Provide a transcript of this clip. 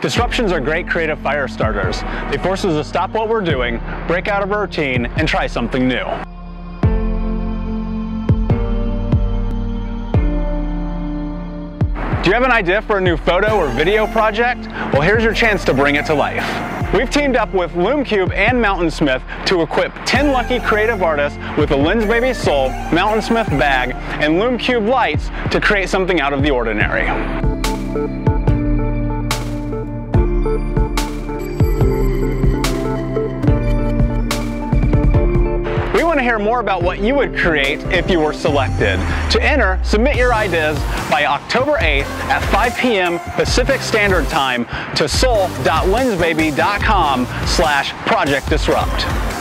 Disruptions are great creative fire starters. They force us to stop what we're doing, break out of a routine, and try something new. Do you have an idea for a new photo or video project? Well, here's your chance to bring it to life. We've teamed up with Lume Cube and Mountainsmith to equip 10 lucky creative artists with a Lensbaby Soul, Mountainsmith bag, and Lume Cube lights to create something out of the ordinary. We want to hear more about what you would create if you were selected. To enter, submit your ideas by October 8th at 5 p.m. Pacific Standard Time to soul.lensbaby.com/projectdisrupt.